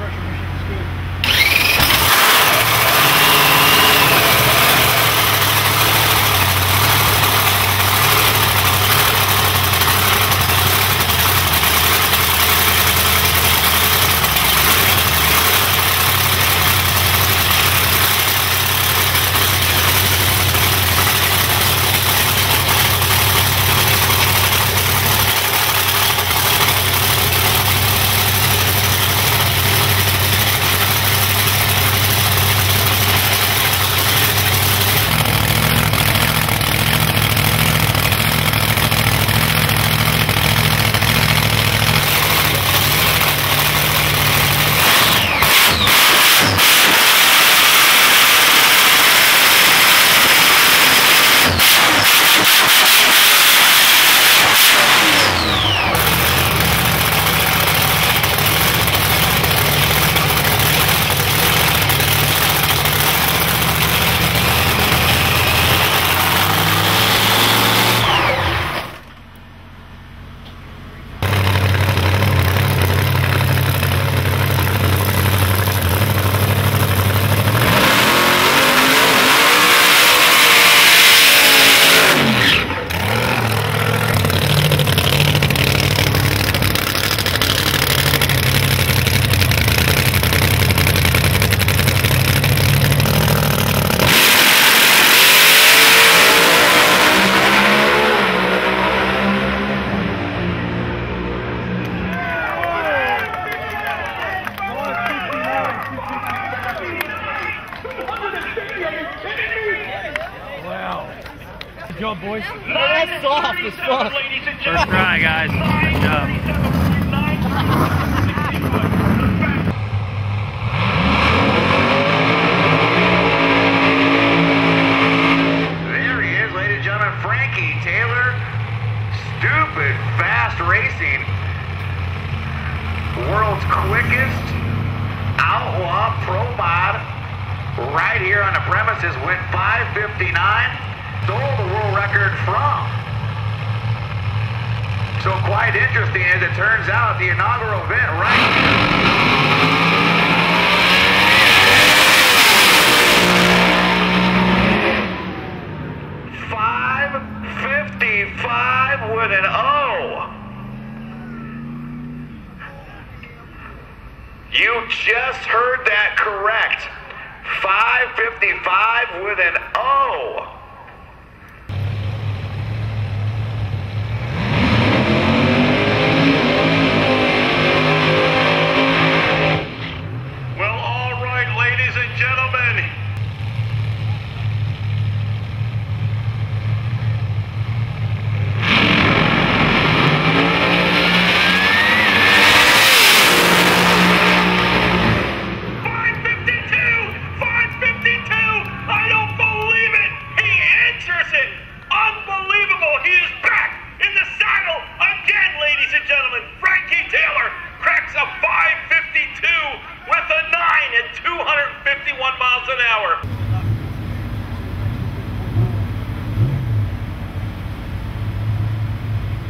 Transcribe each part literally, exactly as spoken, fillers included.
pressure machine is good. Good job, boys. No, that's soft. It's soft. First try, guys. Good job. There he is, ladies and gentlemen. Frankie Taylor. Stupid fast racing. World's quickest outlaw pro mod right here on the premises with five fifty-nine. Stole the world record from. So quite interesting as it turns out, the inaugural event right here.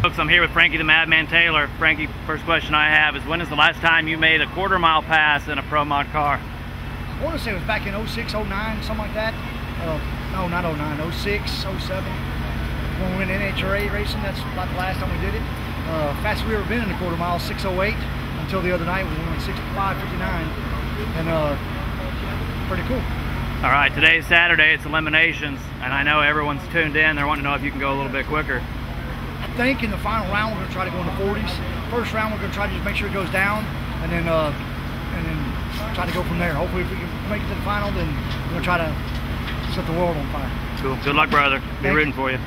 Folks, I'm here with Frankie the Madman Taylor. Frankie, first question I have is, when is the last time you made a quarter mile pass in a pro mod car? I want to say it was back in oh six, oh nine, something like that. Uh, no, not oh nine, oh six, oh seven. When we went N H R A racing, that's about the last time we did it. Uh, fastest we ever been in a quarter mile, six oh eight, until the other night when we went sixty-five fifty-nine. And uh, pretty cool. All right, today's Saturday, it's eliminations, and I know everyone's tuned in. They're wanting to know if you can go a little bit quicker. I think in the final round we're going to try to go in the forties. First round we're going to try to just make sure it goes down, and then uh, and then try to go from there. Hopefully if we can make it to the final, then we're going to try to set the world on fire. Cool. Good luck, brother. Thank Be rooting you. for you.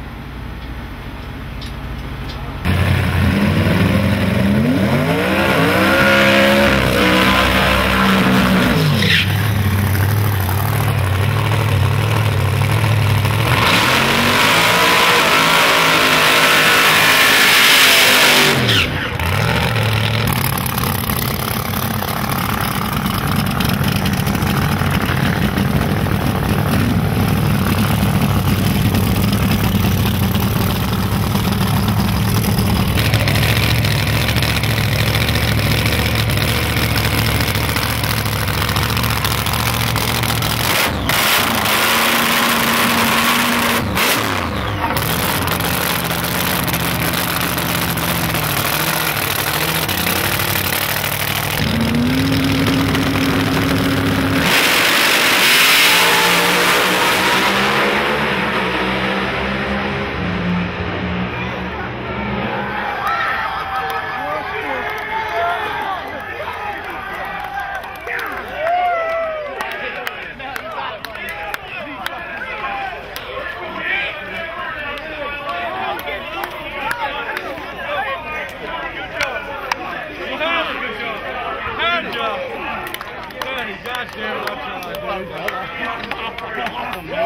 Goddamn,